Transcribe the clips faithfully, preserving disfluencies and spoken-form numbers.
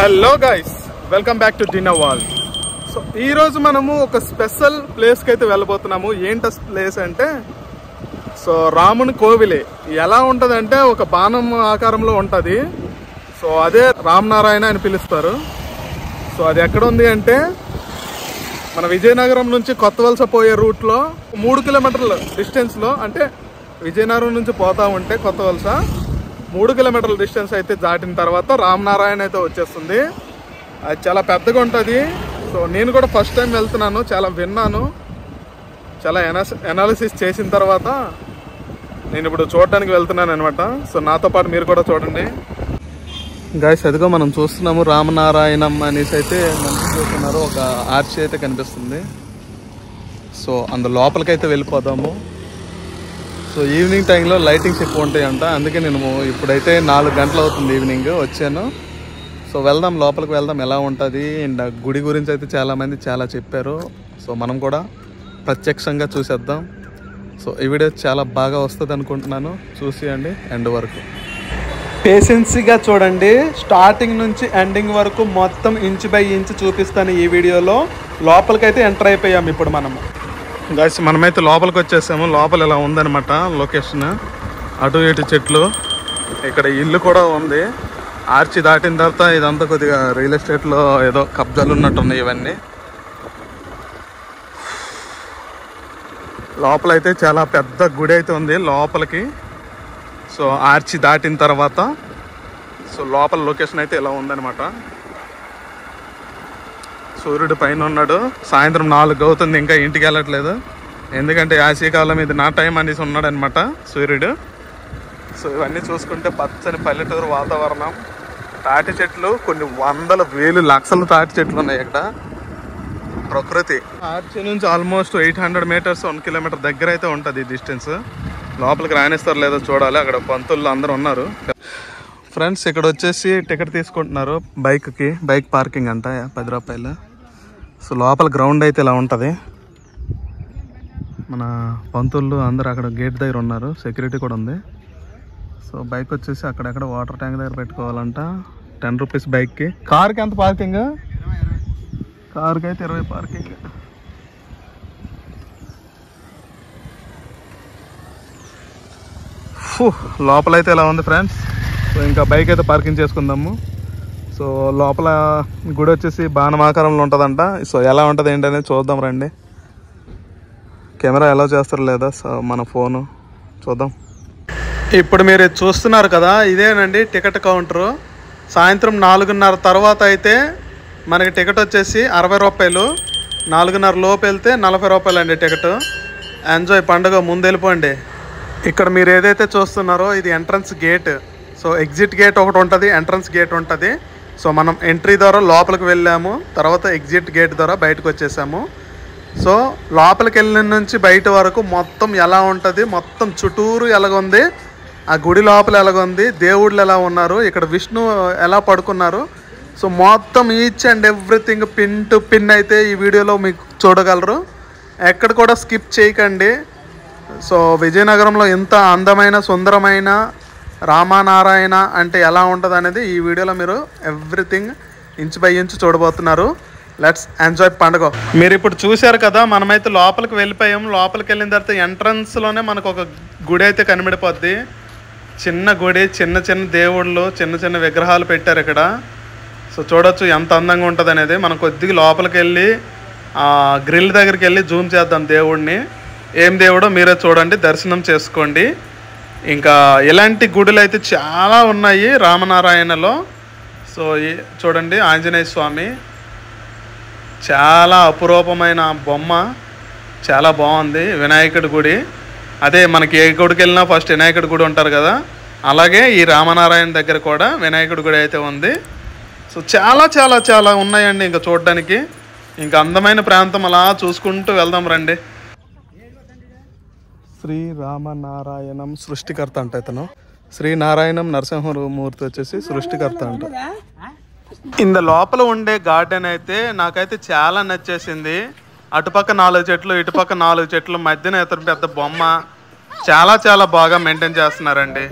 Hello guys, welcome back to డిన్నా world. So ఈరోజు మనము ఒక స్పెషల్ ప్లేస్కి అయితే వెళ్ళబోతున్నాము. ఏంట ప్లేస్ అంటే, సో రాముని కోవిలే. ఎలా ఉంటుందంటే ఒక బాణం ఆకారంలో ఉంటుంది. సో అదే రామనారాయణ అని పిలుస్తారు. సో అది ఎక్కడ ఉంది అంటే మన విజయనగరం నుంచి కొత్త వలస పోయే రూట్లో మూడు కిలోమీటర్ల డిస్టెన్స్లో, అంటే విజయనగరం నుంచి పోతా ఉంటే కొత్త వలస మూడు కిలోమీటర్ల డిస్టెన్స్ అయితే దాటిన తర్వాత రామనారాయణ అయితే వచ్చేస్తుంది. అది చాలా పెద్దగా ఉంటుంది. సో నేను కూడా ఫస్ట్ టైం వెళ్తున్నాను, చాలా విన్నాను, చాలా ఎనాలిసిస్ చేసిన తర్వాత నేను ఇప్పుడు చూడడానికి వెళ్తున్నాను అనమాట. సో నాతో పాటు మీరు కూడా చూడండి గైస్. అదిగో మనం చూస్తున్నాము రామనారాయణం అనేసి అయితే మనం చూస్తున్నారు. ఒక ఆర్చి అయితే కనిపిస్తుంది. సో అందు లోపలికైతే వెళ్ళిపోదాము. సో ఈవినింగ్ టైంలో లైటింగ్స్ ఎక్కువ ఉంటాయంట, అందుకే నేను ఇప్పుడైతే నాలుగు గంటలు అవుతుంది ఈవినింగ్ వచ్చాను. సో వెళ్దాం, లోపలికి వెళ్దాం, ఎలా ఉంటుంది. అండ్ గుడి గురించి అయితే చాలామంది చాలా చెప్పారు. సో మనం కూడా ప్రత్యక్షంగా చూసేద్దాం. సో ఈ వీడియో చాలా బాగా వస్తుంది అనుకుంటున్నాను, చూసేయండి ఎండ్ వరకు. పేషెన్సీగా చూడండి, స్టార్టింగ్ నుంచి ఎండింగ్ వరకు మొత్తం ఇంచు బై ఇంచు చూపిస్తాను ఈ వీడియోలో. లోపలికైతే ఎంటర్ అయిపోయాము ఇప్పుడు మనము గైస్. మనమైతే లోపలికి వచ్చేసాము. లోపల ఇలా ఉందనమాట లొకేషన్. అటు ఇటు చెట్లు, ఇక్కడ ఇల్లు కూడా ఉంది. ఆర్చి దాటిన తర్వాత ఇదంతా కొద్దిగా రియల్ ఎస్టేట్లో ఏదో కబ్జాలు ఉన్నట్టున్నాయి ఇవన్నీ. లోపలైతే చాలా పెద్ద గుడి అయితే ఉంది లోపలికి. సో ఆర్చి దాటిన తర్వాత సో లోపల లొకేషన్ అయితే ఇలా ఉందనమాట. సూర్యుడు పైన ఉన్నాడు. సాయంత్రం నాలుగు అవుతుంది, ఇంకా ఇంటికి వెళ్ళట్లేదు, ఎందుకంటే యాసీకాలం ఇది నా టైం అనేసి ఉన్నాడు అనమాట సూర్యుడు. సో ఇవన్నీ చూసుకుంటే పచ్చని పల్లెటూరు వాతావరణం, తాటి చెట్లు, కొన్ని వందల వేలు లక్షల తాటి చెట్లు ఉన్నాయి ఇక్కడ. ప్రకృతి ఆర్చి నుంచి almost eight hundred meters one kilometer దగ్గర అయితే ఉంటుంది ఈ డిస్టెన్స్. లోపలికి రాణిస్తారు లేదో చూడాలి, అక్కడ పంతులు అందరూ ఉన్నారు. ఫ్రెండ్స్ ఇక్కడ వచ్చేసి టికెట్ తీసుకుంటున్నారు బైక్కి, బైక్ పార్కింగ్ అంట పది రూపాయలు. సో లోపల గ్రౌండ్ అయితే ఇలా ఉంటుంది. మన పంతులు అందరు అక్కడ గేట్ దగ్గర ఉన్నారు, సెక్యూరిటీ కూడా ఉంది. సో బైక్ వచ్చేసి అక్కడక్కడ వాటర్ ట్యాంక్ దగ్గర పెట్టుకోవాలంట. Ten rupees బైక్కి. కార్కి ఎంత పార్కింగ్? కార్కి అయితే ఇరవై పార్కింగ్. లోపలైతే ఇలా ఉంది ఫ్రెండ్స్. సో ఇంకా బైక్ అయితే పార్కింగ్ చేసుకుందాము. సో లోపల గుడి వచ్చేసి బాణమాకారంలో ఉంటుందంట. సో ఎలా ఉంటుంది ఏంటనేది చూద్దాం రండి. కెమెరా ఎలా చేస్తారు లేదా, సో మన ఫోను చూద్దాం. ఇప్పుడు మీరు చూస్తున్నారు కదా, ఇదేనండి టికెట్ కౌంటరు. సాయంత్రం నాలుగున్నర తర్వాత అయితే మనకి టికెట్ వచ్చేసి అరవై రూపాయలు, నాలుగున్నర లోపు వెళ్తే నలభై రూపాయలు అండి టికెట్. ఎంజాయ్ పండుగ, ముందు వెళ్ళిపోండి. ఇక్కడ మీరు ఏదైతే చూస్తున్నారో ఇది entrance gate. So exit gate ఒకటి ఉంటుంది, ఎంట్రన్స్ గేట్ ఉంటుంది. సో మనం ఎంట్రీ ద్వారా లోపలికి వెళ్ళాము, తర్వాత ఎగ్జిట్ గేట్ ద్వారా బయటకు వచ్చేసాము. సో లోపలికి వెళ్ళిన నుంచి బయట వరకు మొత్తం ఎలా ఉంటుంది, మొత్తం చుట్టూరు ఎలాగుంది, ఆ గుడి లోపల ఎలాగుంది, దేవుళ్ళు ఎలా ఉన్నారు, ఇక్కడ విష్ణు ఎలా పడుకున్నారు, సో మొత్తం each and everything pin to pin అయితే ఈ వీడియోలో మీకు చూడగలరు. ఎక్కడ కూడా స్కిప్ చేయకండి. సో విజయనగరంలో ఇంత అందమైన సుందరమైన రామనారాయణ అంటే ఎలా ఉంటుంది అనేది ఈ వీడియోలో మీరు ఎవ్రీథింగ్ ఇంచు బై ఇంచు చూడబోతున్నారు. లెట్స్ ఎంజాయ్ పండుగ. మీరు ఇప్పుడు చూశారు కదా, మనమైతే లోపలికి వెళ్ళిపోయాము. లోపలికి వెళ్ళిన తర్వాత ఎంట్రన్స్లోనే మనకు ఒక గుడి అయితే కనబడిపోద్ది. చిన్న గుడి, చిన్న చిన్న దేవుళ్ళు, చిన్న చిన్న విగ్రహాలు పెట్టారు ఇక్కడ. సో చూడొచ్చు ఎంత అందంగా ఉంటుంది అనేది. మనం కొద్దిగా లోపలికి వెళ్ళి గ్రిల్ దగ్గరికి వెళ్ళి జూమ్ చేద్దాం దేవుడిని. ఏం దేవుడో మీరే చూడండి, దర్శనం చేసుకోండి. ఇంకా ఇలాంటి గుడులు అయితే చాలా ఉన్నాయి రామనారాయణలో. సో చూడండి ఆంజనేయ స్వామి, చాలా అపురూపమైన బొమ్మ, చాలా బాగుంది. వినాయకుడి గుడి, అదే మనకి ఏ గుడికి వెళ్ళినా ఫస్ట్ వినాయకుడి గుడి ఉంటారు కదా, అలాగే ఈ రామనారాయణ దగ్గర కూడా వినాయకుడి గుడి అయితే ఉంది. సో చాలా చాలా చాలా ఉన్నాయండి ఇంకా చూడడానికి. ఇంకా అందమైన ప్రాంతం, అలా చూసుకుంటూ వెళ్దాం రండి. శ్రీ రామనారాయణం సృష్టికర్త అంట ఇతను. శ్రీ నారాయణం నరసింహం మూర్తి వచ్చేసి సృష్టికర్త అంట. ఇంత లోపల ఉండే గార్డెన్ అయితే నాకైతే చాలా నచ్చేసింది. అటుపక్క నాలుగు చెట్లు, ఇటుపక్క నాలుగు చెట్లు, మధ్యన ఇతను పెద్ద బొమ్మ. చాలా చాలా బాగా మెయింటైన్ చేస్తున్నారండి.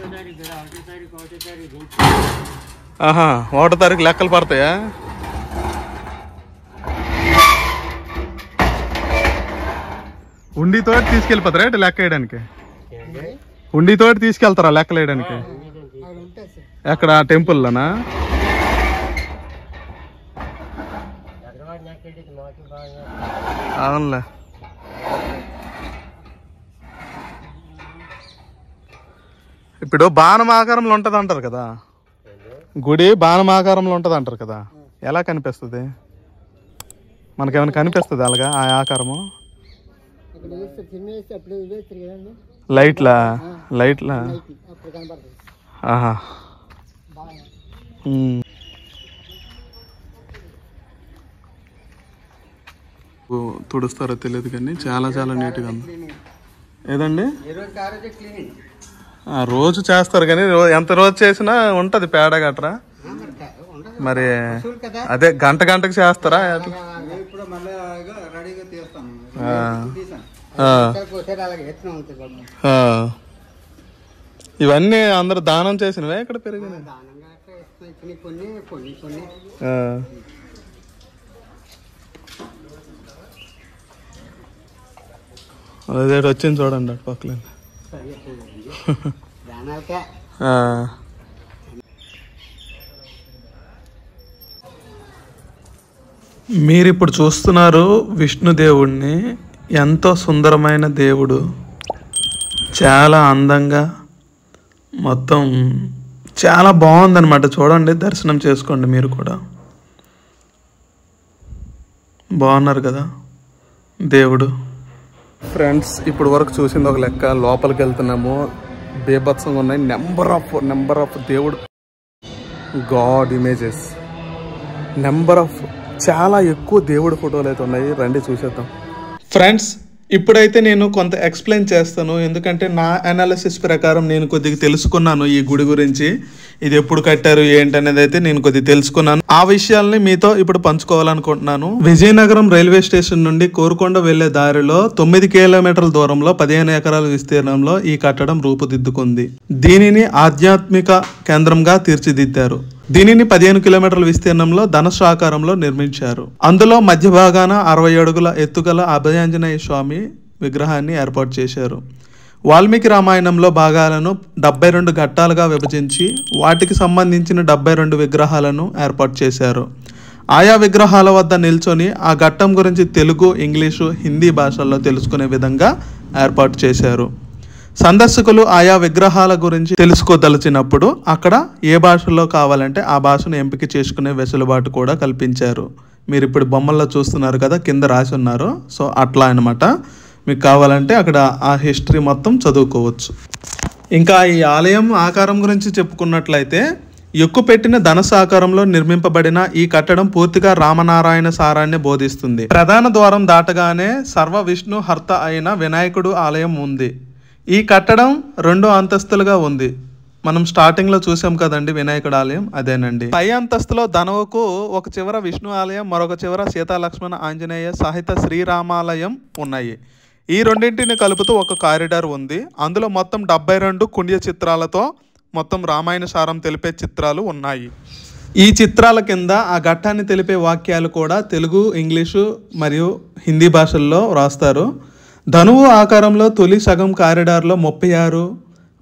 Aha, what are the lakal parte, eh? Undi third this kill patra, lakadanke. Undi third this kaltra, lakadanke. Akra temple lana. Anla. Pido Banamakaram Lonta under Kada. Goody Banamakaram Lonta under Kada. Yala can pest today. Mankavan can pest the Dalga, Ayakarmo. Light la, light la. Aha. Hmm. Tudustar Telegan, Chala Chala Natigan. Eden? I was able to get the road chase. I was able to get the road chase. I was able to get the road chase. I uh. మీరు ఇప్పుడు చూస్తున్నారు విష్ణు దేవుణ్ణి ఎంతో సుందరమైన దేవుడు చాలా అందంగా మొత్తం చాలా బాగుందన్నమాట చూడండి దర్శనం చేసుకోండి మీరు కూడా బాగున్నారు కదా దేవుడు ఫ్రెండ్స్ ఇప్పుడు వరకు చూసింది ఒక లెక్క లోపలికి వెళ్తున్నాము బేబత్సంగా ఉన్నాయి నెంబర్ ఆఫ్ నెంబర్ ఆఫ్ దేవుడు గాడ్ ఇమేజెస్ నెంబర్ ఆఫ్ చాలా ఎక్కువ దేవుడు ఫోటోలు అయితే ఉన్నాయి రండి చూసేద్దాం ఫ్రెండ్స్ ఇప్పుడైతే నేను కొంత ఎక్స్ప్లెయిన్ చేస్తాను ఎందుకంటే నా అనాలిసిస్ ప్రకారం నేను కొద్దిగా తెలుసుకున్నాను ఈ గుడి గురించి ఇది ఎప్పుడు కట్టారు ఏంటి అనేది అయితే నేను కొద్దిగా తెలుసుకున్నాను ఆ విషయాల్ని మీతో ఇప్పుడు పంచుకోవాలనుకుంటున్నాను విజయనగరం రైల్వే స్టేషన్ నుండి కోరుకొండ వెళ్లే దారిలో తొమ్మిది కిలోమీటర్ల దూరంలో పదిహేను ఎకరాల విస్తీర్ణంలో ఈ కట్టడం రూపుదిద్దుకుంది దీనిని ఆధ్యాత్మిక కేంద్రంగా తీర్చిదిద్దారు దీనిని పదిహేను కిలోమీటర్ల విస్తీర్ణంలో ధనుసు ఆకారంలో నిర్మించారు అందులో మధ్య భాగాన అరవై అడుగుల ఎత్తుగల అభయాంజనేయ స్వామి విగ్రహాన్ని ఏర్పాటు చేశారు వాల్మీకి రామాయణంలో భాగాలను డెబ్బై రెండు ఘట్టాలుగా విభజించి వాటికి సంబంధించిన డెబ్బై రెండు విగ్రహాలను ఏర్పాటు చేశారు ఆయా విగ్రహాల వద్ద నిల్చొని ఆ ఘట్టం గురించి తెలుగు ఇంగ్లీషు హిందీ భాషల్లో తెలుసుకునే విధంగా ఏర్పాటు చేశారు సందర్శకులు ఆయా విగ్రహాల గురించి తెలుసుకోదలచినప్పుడు అక్కడ ఏ భాషలో కావాలంటే ఆ భాషను ఎంపిక చేసుకునే వెసులుబాటు కూడా కల్పించారు మీరు ఇప్పుడు బొమ్మల్లో చూస్తున్నారు కదా కింద రాసి ఉన్నారు సో అట్లా అన్నమాట మీకు కావాలంటే అక్కడ ఆ హిస్టరీ మొత్తం చదువుకోవచ్చు ఇంకా ఈ ఆలయం ఆకారం గురించి చెప్పుకున్నట్లయితే ఎక్కుపెట్టిన ధనుసు ఆకారంలో నిర్మింపబడిన ఈ కట్టడం పూర్తిగా రామనారాయణ సారాన్ని బోధిస్తుంది ప్రధాన ద్వారం దాటగానే సర్వ విష్ణు హర్త అయిన వినాయకుడు ఆలయం ఉంది ఈ కట్టడం రెండు అంతస్తులుగా ఉంది మనం స్టార్టింగ్ లో చూసాం కదండి వినాయకుడు ఆలయం అదేనండి పై అంతస్తులో ధనువుకు ఒక చివర విష్ణు ఆలయం మరొక చివర సీతాలక్ష్మణ ఆంజనేయ సహిత శ్రీరామాలయం ఉన్నాయి ఈ రెండింటిని కలుపుతూ ఒక కారిడార్ ఉంది అందులో మొత్తం డెబ్బై రెండు కుండ్య చిత్రాలతో మొత్తం రామాయణ సారం తెలిపే చిత్రాలు ఉన్నాయి ఈ చిత్రాల కింద ఆ ఘట్టాన్ని తెలిపే వాక్యాలు కూడా తెలుగు ఇంగ్లీషు మరియు హిందీ భాషల్లో రాస్తారు ధనువు ఆకారంలో తొలి సగం కారిడార్లో ముప్పై ఆరు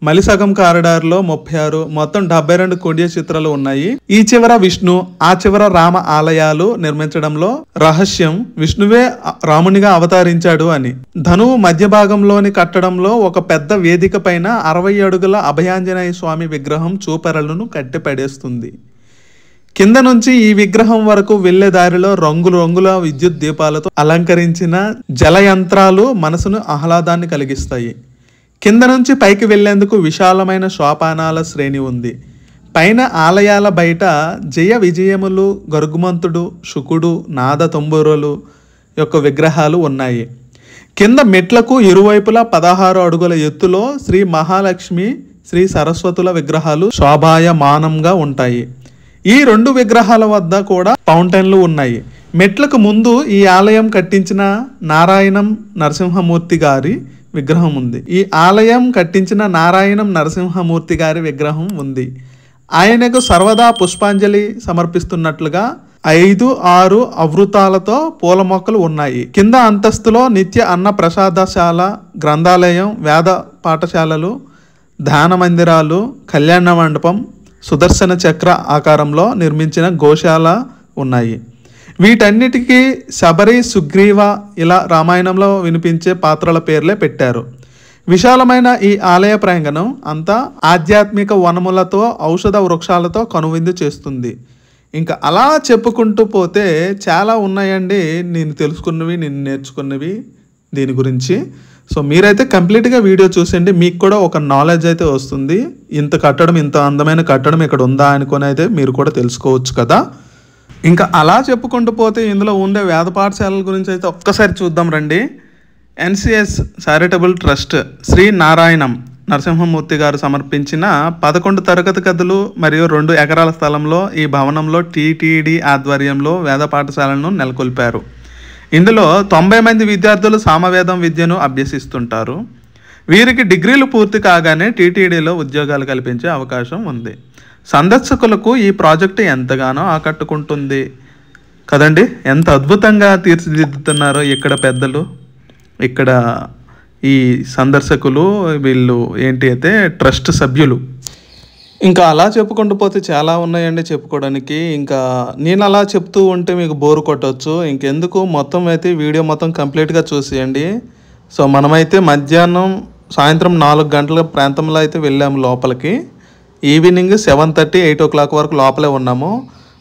మలి సగం కారిడార్లో ముప్పై ఆరు మొత్తం డెబ్బై రెండు కొండ చిత్రాలు ఉన్నాయి ఈ చివర విష్ణు ఆ చివర రామ ఆలయాలు నిర్మించడంలో రహస్యం విష్ణువే రామునిగా అవతరించాడు అని ధనువు మధ్య భాగంలోని కట్టడంలో ఒక పెద్ద వేదిక పైన అరవై అడుగుల అభయాంజనేయ స్వామి విగ్రహం చూపెరలను కట్టిపడేస్తుంది కింద నుంచి ఈ విగ్రహం వరకు వెళ్లే దారిలో రంగులు రంగుల విద్యుత్ దీపాలతో అలంకరించిన జలయంత్రాలు మనసును ఆహ్లాదాన్ని కలిగిస్తాయి కింద నుంచి పైకి వెళ్లేందుకు విశాలమైన సోపానాల శ్రేణి ఉంది పైన ఆలయాల బయట జయ విజయములు గరుగుమంతుడు శుకుడు నాద తంబూరులు యొక్క విగ్రహాలు ఉన్నాయి కింద మెట్లకు ఇరువైపులా పదహారు అడుగుల ఎత్తులో శ్రీ మహాలక్ష్మి శ్రీ సరస్వతుల విగ్రహాలు శోభాయమానంగా ఉంటాయి ఈ రెండు విగ్రహాల వద్ద కూడా ఫౌంటైన్లు ఉన్నాయి మెట్లకు ముందు ఈ ఆలయం కట్టించిన నారాయణం నరసింహమూర్తి గారి విగ్రహం ఉంది ఈ ఆలయం కట్టించిన నారాయణం నరసింహమూర్తి గారి విగ్రహం ఉంది ఆయనకు సర్వదా పుష్పాంజలి సమర్పిస్తున్నట్లుగా ఐదు ఆరు అవృతాలతో పూల మొక్కలు ఉన్నాయి. కింద అంతస్తులో నిత్య అన్న ప్రసాదశాల, గ్రంథాలయం, వేద పాఠశాలలు, ధ్యాన మందిరాలు, కళ్యాణ మండపం, సుదర్శన చక్ర ఆకారంలో నిర్మించిన గోశాల ఉన్నాయి. వీటన్నిటికీ శబరి, సుగ్రీవ ఇలా రామాయణంలో వినిపించే పాత్రల పేర్లే పెట్టారు. విశాలమైన ఈ ఆలయ ప్రాంగణం అంతా ఆధ్యాత్మిక వనములతో, ఔషధ వృక్షాలతో కనువిందు చేస్తుంది. ఇంకా అలా చెప్పుకుంటూ పోతే చాలా ఉన్నాయండి నేను తెలుసుకున్నవి, నేను నేర్చుకున్నవి దీని గురించి. సో మీరైతే కంప్లీట్గా వీడియో చూసేయండి, మీకు కూడా ఒక నాలెడ్జ్ అయితే వస్తుంది. ఇంత కట్టడం, ఇంత అందమైన కట్టడం ఇక్కడ ఉందా అనుకుని అయితే మీరు కూడా తెలుసుకోవచ్చు కదా. ఇంకా అలా చెప్పుకుంటూ పోతే ఇందులో ఉండే వేద పాఠశాలల గురించి అయితే ఒక్కసారి చూద్దాం రండి. ఎన్సిఎస్ చారిటబుల్ ట్రస్ట్ శ్రీ నారాయణం నరసింహం మూర్తిగారు సమర్పించిన పదకొండు తరగతి గదులు మరియు రెండు ఎకరాల స్థలంలో ఈ భవనంలో టీటీడీ ఆధ్వర్యంలో వేద పాఠశాలను నెలకొల్పారు. ఇందులో తొంభై మంది విద్యార్థులు సామవేదం విద్యను అభ్యసిస్తుంటారు. వీరికి డిగ్రీలు పూర్తి కాగానే టీటీడీలో ఉద్యోగాలు కల్పించే అవకాశం ఉంది. సందర్శకులకు ఈ ప్రాజెక్టు ఎంతగానో ఆకట్టుకుంటుంది కదండి. ఎంత అద్భుతంగా తీర్చిదిద్దుతున్నారో ఇక్కడ పెద్దలు, ఇక్కడ ఈ సందర్శకులు, వీళ్ళు ఏంటి అయితే ట్రస్ట్ సభ్యులు. ఇంకా అలా చెప్పుకుంటూ పోతే చాలా ఉన్నాయండి చెప్పుకోవడానికి. ఇంకా నేను అలా చెప్తూ ఉంటే మీకు బోరు కొట్టవచ్చు, ఇంకెందుకు మొత్తం అయితే వీడియో మొత్తం కంప్లీట్గా చూసేయండి. సో మనమైతే మధ్యాహ్నం సాయంత్రం నాలుగు గంటల ప్రాంతంలో అయితే వెళ్ళాము లోపలికి. Evening seven thirty eight o'clock వరకు లోపలే ఉన్నాము.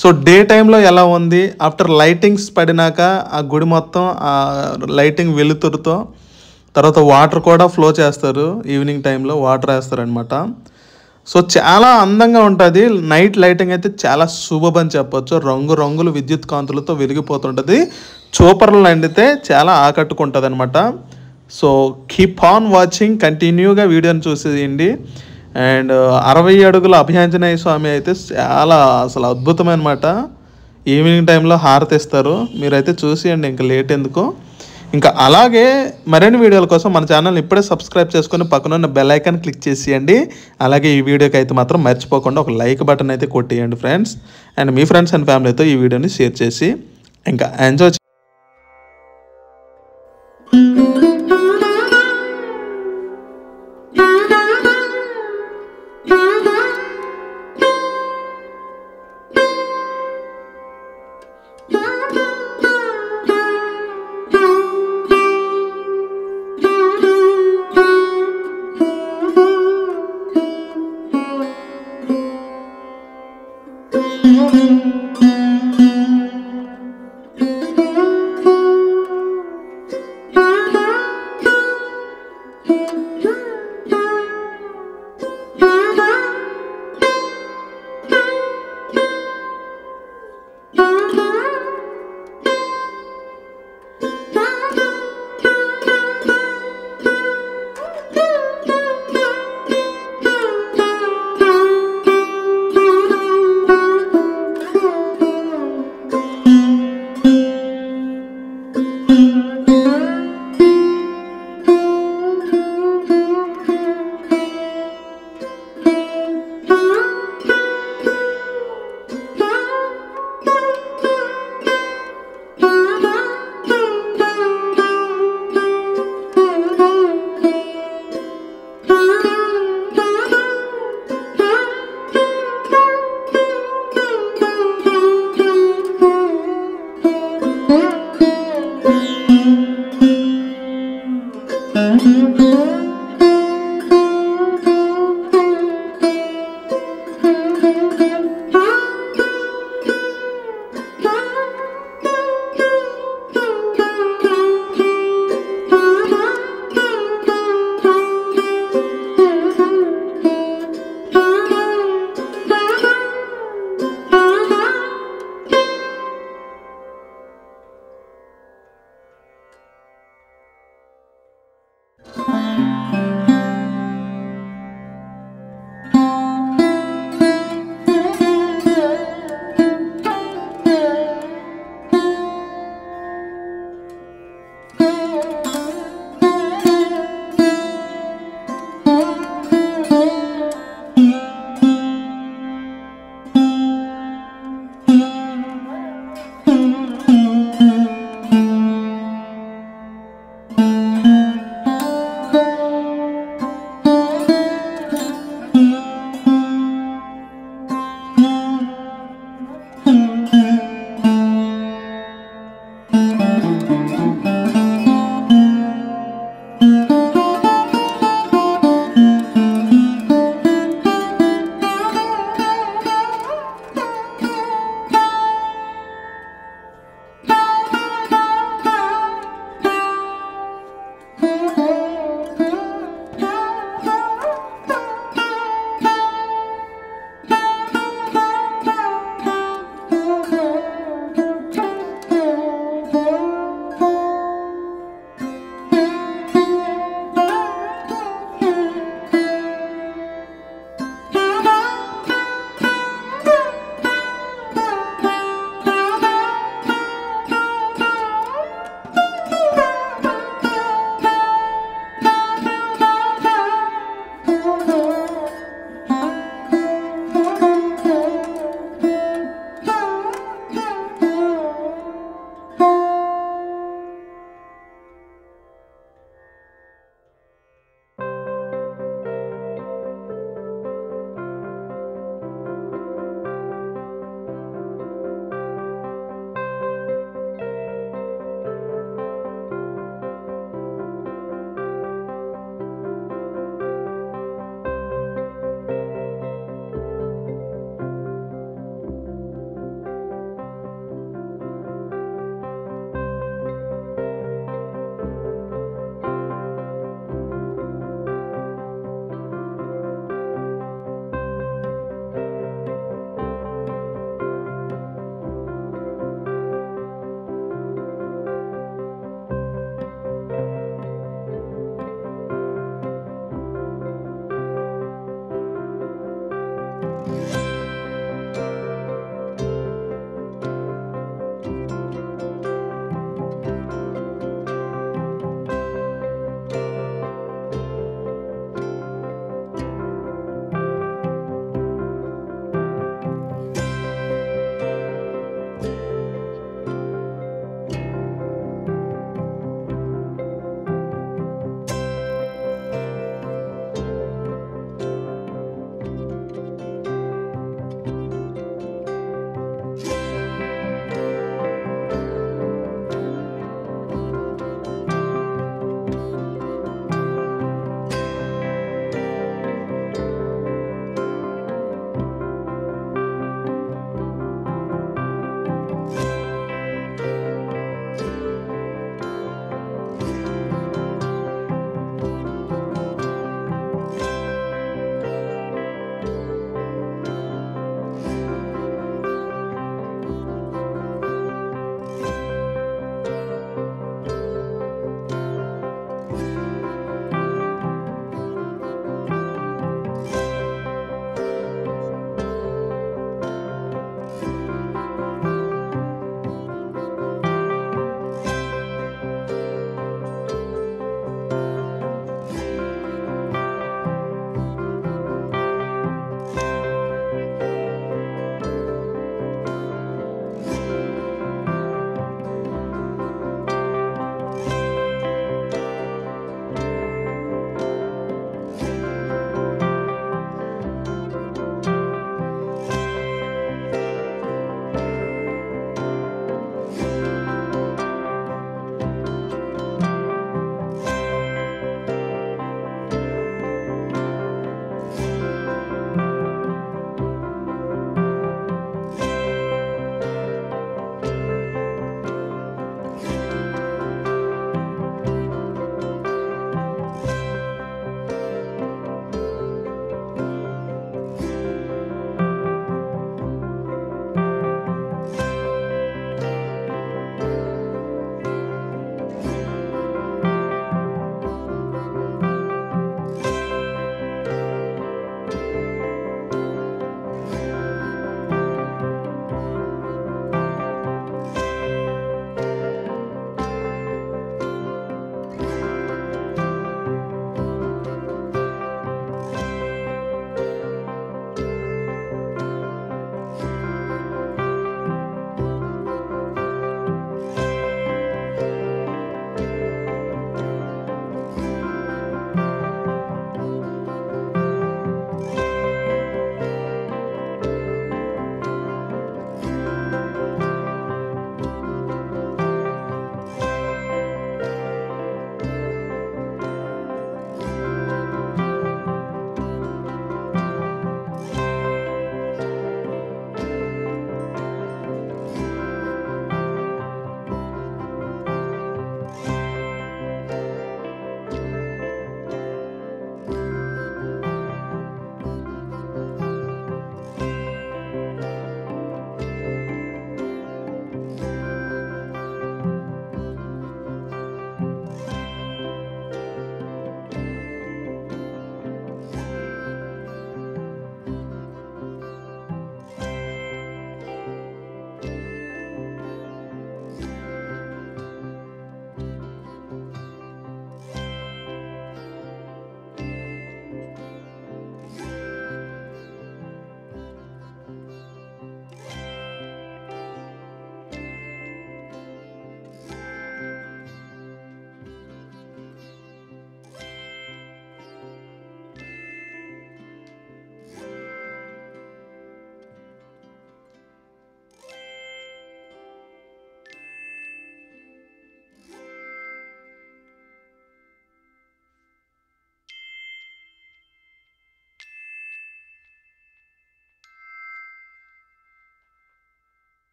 సో డే టైంలో ఎలా ఉంది, ఆఫ్టర్ లైటింగ్స్ పడినాక ఆ గుడి మొత్తం ఆ లైటింగ్ వెలుతురుతో, తర్వాత వాటర్ కూడా ఫ్లో చేస్తారు ఈవినింగ్ టైంలో, వాటర్ వేస్తారనమాట. సో చాలా అందంగా ఉంటుంది. నైట్ లైటింగ్ అయితే చాలా శుభం అని చెప్పొచ్చు. రంగు రంగులు విద్యుత్ కాంతులతో వెలిగిపోతుంటుంది. చూపర్లు అండితే చాలా ఆకట్టుకుంటుంది అనమాట. సో కీప్ ఆన్ వాచింగ్, కంటిన్యూగా వీడియోని చూసేయండి. అండ్ అరవై అడుగుల అభ్యంజనేయ స్వామి అయితే చాలా అసలు అద్భుతమైన మాట. ఈవినింగ్ టైంలో హారతి ఇస్తారు, మీరైతే చూసేయండి ఇంకా లేట్ ఎందుకు. ఇంకా అలాగే మరిన్ని వీడియోల కోసం మన ఛానల్ని ఇప్పుడే సబ్స్క్రైబ్ చేసుకొని పక్కనున్న బెల్ ఐకాన్ క్లిక్ చేసేయండి. అలాగే ఈ వీడియోకి అయితే మాత్రం మర్చిపోకుండా ఒక లైక్ బటన్ అయితే కొట్టేయండి ఫ్రెండ్స్. అండ్ మీ ఫ్రెండ్స్ అండ్ ఫ్యామిలీతో ఈ వీడియోని షేర్ చేసి ఇంకా ఎంజాయ్. Thank you.